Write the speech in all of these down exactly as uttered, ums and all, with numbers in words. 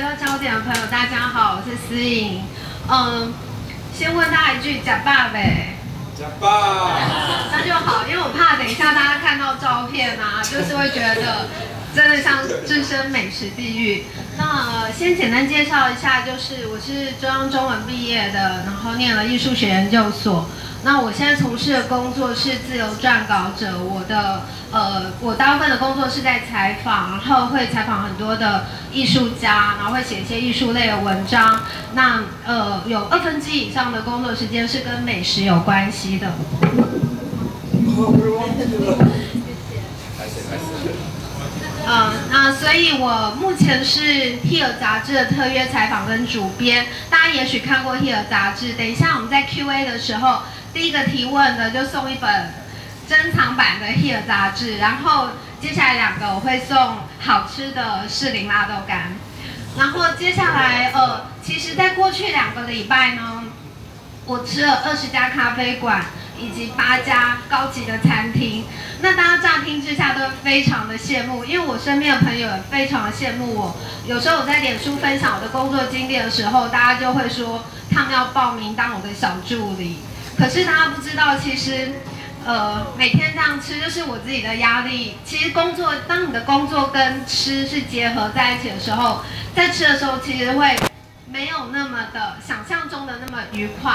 来到焦点的朋友，大家好，我是思颖。嗯，先问大家一句，假爸呗。假爸。那就好，因为我怕等一下大家看到照片啊，就是会觉得真的像置身美食地狱。那、呃、先简单介绍一下，就是我是中央中文毕业的，然后念了艺术学研究所。 那我现在从事的工作是自由撰稿者，我的呃，我大部分的工作是在采访，然后会采访很多的艺术家，然后会写一些艺术类的文章。那呃，有二分之一以上的工作时间是跟美食有关系的。嗯，那所以我目前是 Here 杂志的特约采访跟主编，大家也许看过 Here 杂志。等一下我们在 Q A 的时候。 第一个提问的就送一本珍藏版的 Here 杂志，然后接下来两个我会送好吃的士林辣豆干，然后接下来呃，其实在过去两个礼拜呢，我吃了二十家咖啡馆以及八家高级的餐厅，那大家乍听之下都非常的羡慕，因为我身边的朋友也非常的羡慕我。有时候我在脸书分享我的工作经历的时候，大家就会说他们要报名当我的小助理。 可是大家不知道，其实，呃，每天这样吃就是我自己的压力。其实工作，当你的工作跟吃是结合在一起的时候，在吃的时候其实会没有那么的想象中的那么愉快。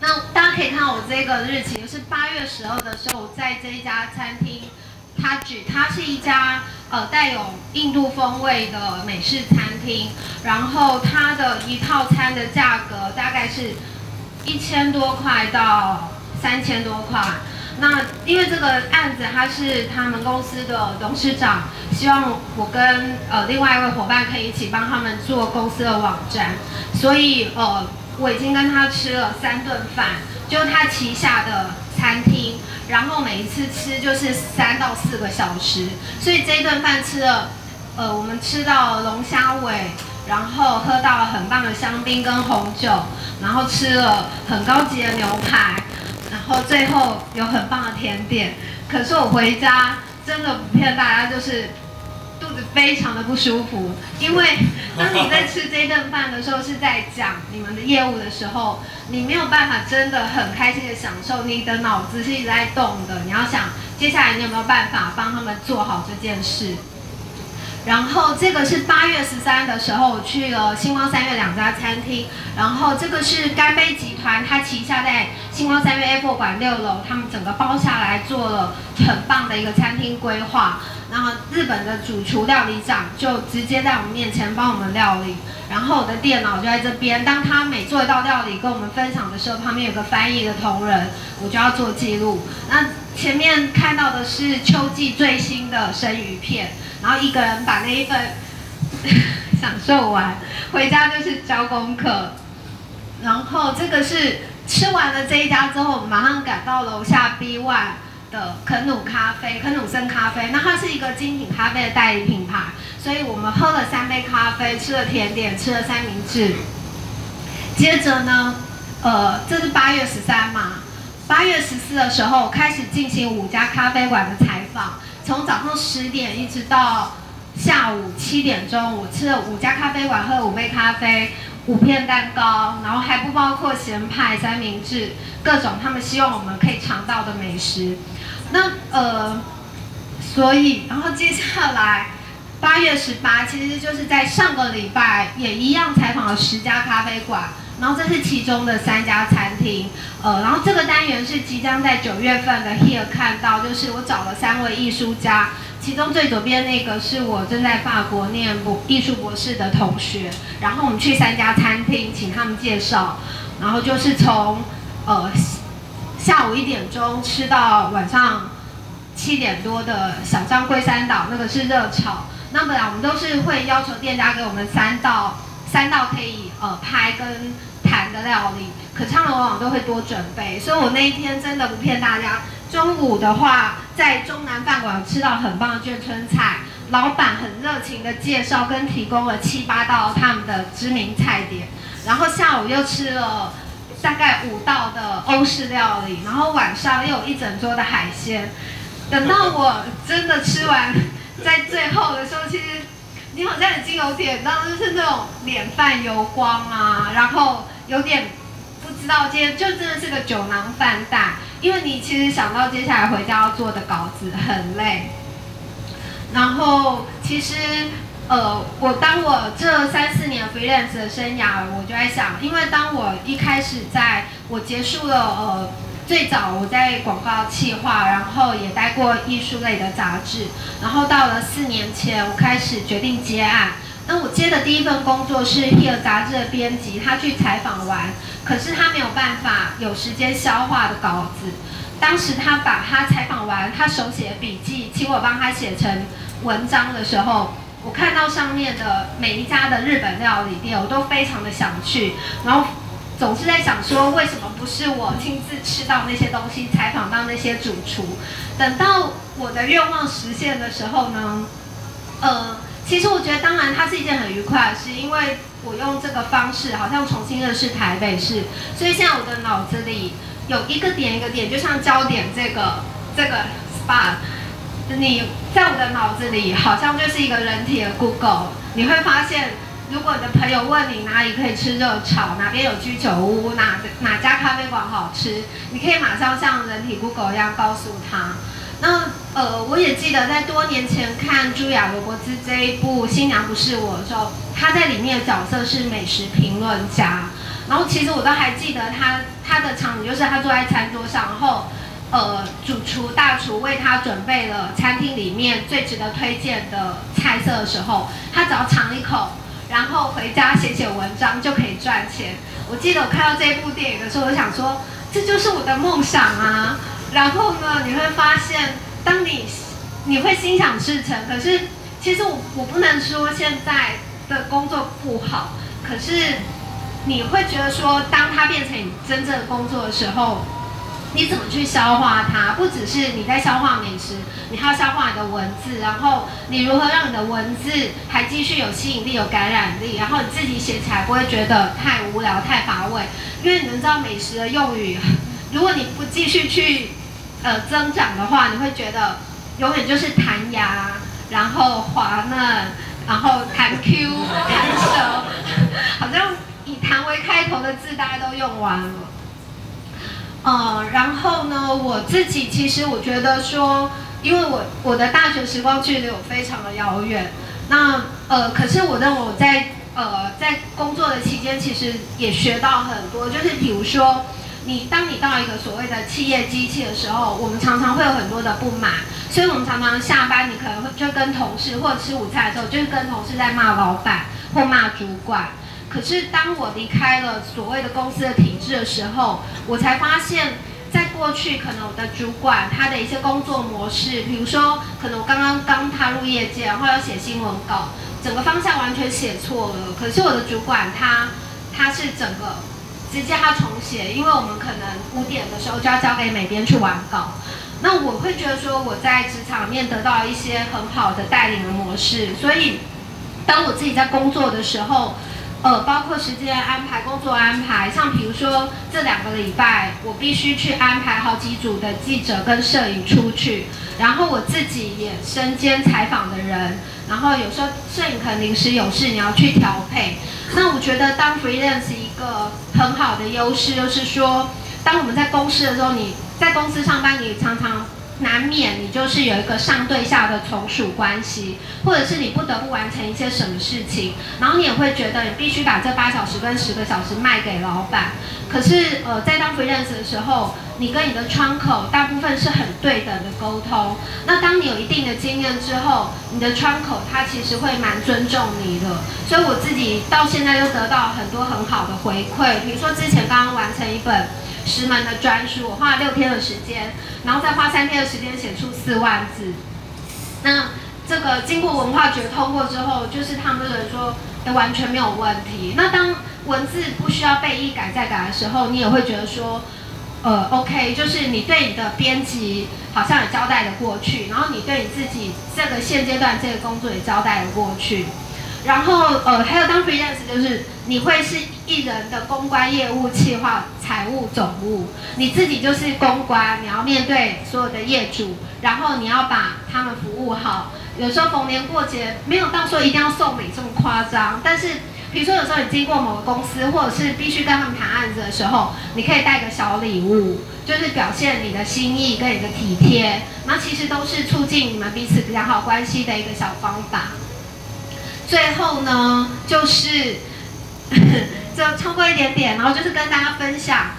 那大家可以看到我这个日期，就是八月十号的时候，我在这一家餐厅，它举它是一家呃带有印度风味的美式餐厅，然后它的一套餐的价格大概是。 一千多块到三千多块，那因为这个案子，他是他们公司的董事长，希望我跟呃另外一位伙伴可以一起帮他们做公司的网站，所以呃我已经跟他吃了三顿饭，就是他旗下的餐厅，然后每一次吃就是三到四个小时，所以这一顿饭吃了，呃我们吃到龙虾尾。 然后喝到了很棒的香槟跟红酒，然后吃了很高级的牛排，然后最后有很棒的甜点。可是我回家真的不骗大家，就是肚子非常的不舒服，因为当你在吃这顿饭的时候是在讲你们的业务的时候，你没有办法真的很开心的享受，你的脑子是一直在动的。你要想接下来你有没有办法帮他们做好这件事。 然后这个是八月十三的时候，我去了星光三月两家餐厅。然后这个是干杯集团，它旗下在星光三月 Apple 馆六楼，他们整个包下来做了很棒的一个餐厅规划。然后日本的主厨料理长就直接在我们面前帮我们料理。然后我的电脑就在这边，当他每做一道料理跟我们分享的时候，旁边有个翻译的同仁，我就要做记录。那前面看到的是秋季最新的生鱼片。 然后一个人把那一份享受完，回家就是交功课。然后这个是吃完了这一家之后，我们马上赶到楼下 B one 的肯努咖啡、肯努森咖啡。那它是一个精品咖啡的代理品牌，所以我们喝了三杯咖啡，吃了甜点，吃了三明治。接着呢，呃，这是八月十三嘛，八月十四的时候开始进行五家咖啡馆的采访。 从早上十点一直到下午七点钟，我吃了五家咖啡馆，喝了五杯咖啡，五片蛋糕，然后还不包括咸派、三明治，各种他们希望我们可以尝到的美食。那呃，所以然后接下来八月十八，其实就是在上个礼拜也一样采访了十家咖啡馆。 然后这是其中的三家餐厅，呃，然后这个单元是即将在九月份的 Here 看到，就是我找了三位艺术家，其中最左边那个是我正在法国念艺术博士的同学，然后我们去三家餐厅请他们介绍，然后就是从呃下午一点钟吃到晚上七点多的小张龟山岛，那个是热炒，那本来我们都是会要求店家给我们三道三道可以呃拍跟。 谈的料理，可他们往往都会多准备，所以我那一天真的不骗大家。中午的话，在中南饭馆吃到很棒的眷村菜，老板很热情的介绍跟提供了七八道他们的知名菜点，然后下午又吃了大概五道的欧式料理，然后晚上又有一整桌的海鲜。等到我真的吃完，在最后的时候，其实你好像已经有点，那就是那种脸泛油光啊，然后有点不知道今天就真的是个酒囊饭袋，因为你其实想到接下来回家要做的稿子很累。然后其实呃，我当我这三四年 freelance 的生涯，我就在想，因为当我一开始在我结束了呃。 最早我在广告企划，然后也待过艺术类的杂志，然后到了四年前，我开始决定接案。那我接的第一份工作是 Here 杂志的编辑，他去采访完，可是他没有办法有时间消化的稿子。当时他把他采访完，他手写的笔记，请我帮他写成文章的时候，我看到上面的每一家的日本料理店，我都非常的想去，然后。 总是在想说，为什么不是我亲自吃到那些东西，采访到那些主厨？等到我的愿望实现的时候呢？呃，其实我觉得，当然它是一件很愉快的事，因为我用这个方式好像重新认识台北市，所以现在我的脑子里有一个点一个点，就像焦点这个这个 spot， 你在我的脑子里好像就是一个人体的 Google， 你会发现。 如果你的朋友问你哪里可以吃热炒，哪边有居酒屋，哪哪家咖啡馆好吃，你可以马上像人体 Google 一样告诉他。那呃，我也记得在多年前看茱雅·罗伯兹这一部《新娘不是我》的时候，她在里面的角色是美食评论家。然后其实我都还记得她她的场景，就是她坐在餐桌上，然后呃，主厨大厨为她准备了餐厅里面最值得推荐的菜色的时候，她只要尝一口。 然后回家写写文章就可以赚钱。我记得我看到这部电影的时候，我想说，这就是我的梦想啊。然后呢，你会发现，当你你会心想事成。可是，其实我我不能说现在的工作不好，可是你会觉得说，当它变成你真正的工作的时候，你怎么去消化它？不只是你在消化美食，你还要消化你的文字，然后你如何让你的文字还继续有吸引力、有感染力，然后你自己写起来不会觉得太无聊、太乏味。因为你们知道美食的用语，如果你不继续去呃增长的话，你会觉得永远就是弹牙，然后滑嫩，然后弹 Q、弹舌，好像以弹为开头的字大家都用完了。 嗯，然后呢，我自己其实我觉得说，因为我我的大学时光距离我非常的遥远，那呃，可是我认为我在呃在工作的期间，其实也学到很多，就是比如说，你当你到一个所谓的企业机器的时候，我们常常会有很多的不满，所以我们常常下班你可能会就跟同事或者吃午餐的时候，就是跟同事在骂老板或骂主管。 可是当我离开了所谓的公司的体制的时候，我才发现，在过去可能我的主管他的一些工作模式，比如说可能我刚刚刚踏入业界，然后要写新闻稿，整个方向完全写错了。可是我的主管他他是整个直接他重写，因为我们可能五点的时候就要交给美编去完稿。那我会觉得说我在职场面得到一些很好的带领的模式，所以当我自己在工作的时候。 呃，包括时间安排、工作安排，像比如说这两个礼拜，我必须去安排好几组的记者跟摄影出去，然后我自己也身兼采访的人，然后有时候摄影可能临时有事，你要去调配。那我觉得当 freelance 一个很好的优势就是说，当我们在公司的时候，你在公司上班，你常常。 难免你就是有一个上对下的从属关系，或者是你不得不完成一些什么事情，然后你也会觉得你必须把这八小时跟十个小时卖给老板。可是，呃，在当 freelance 的时候，你跟你的窗口大部分是很对等的沟通。那当你有一定的经验之后，你的窗口他其实会蛮尊重你的。所以我自己到现在就得到很多很好的回馈，比如说之前刚刚完成一本。 石门的专书，我花了六天的时间，然后再花三天的时间写出四万字。那这个经过文化局通过之后，就是他们人说，哎，完全没有问题。那当文字不需要被一改再改的时候，你也会觉得说，呃 ，OK， 就是你对你的编辑好像也交代的过去，然后你对你自己这个现阶段这个工作也交代的过去。 然后，呃，还有当 freelance 就是你会是一人的公关、业务、企划、财务、总务，你自己就是公关，你要面对所有的业主，然后你要把他们服务好，有时候逢年过节没有到说一定要送礼这么夸张，但是比如说有时候你经过某个公司，或者是必须跟他们谈案子的时候，你可以带个小礼物，就是表现你的心意跟你的体贴，那其实都是促进你们彼此比较好关系的一个小方法。最后呢，就是就超过一点点，然后就是跟大家分享。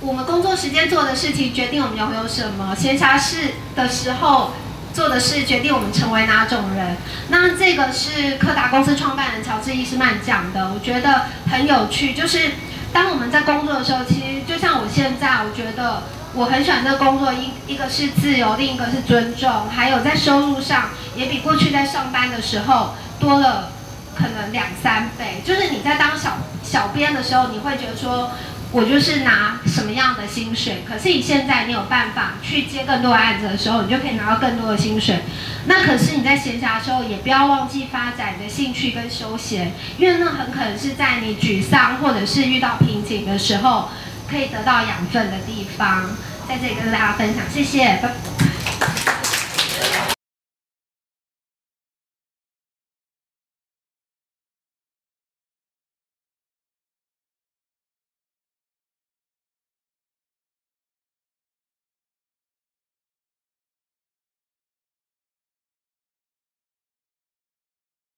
我们工作时间做的事情决定我们拥有什么，闲暇事的时候做的事决定我们成为哪种人。那这个是柯达公司创办人乔治·伊斯曼讲的，我觉得很有趣。就是当我们在工作的时候，其实就像我现在，我觉得我很喜欢这个工作，一一个是自由，另一个是尊重，还有在收入上也比过去在上班的时候多了可能两三倍。就是你在当小小编的时候，你会觉得说。 我就是拿什么样的薪水，可是你现在你有办法去接更多案子的时候，你就可以拿到更多的薪水。那可是你在闲暇的时候，也不要忘记发展你的兴趣跟休闲，因为那很可能是在你沮丧或者是遇到瓶颈的时候，可以得到养分的地方。在这里跟大家分享，谢谢。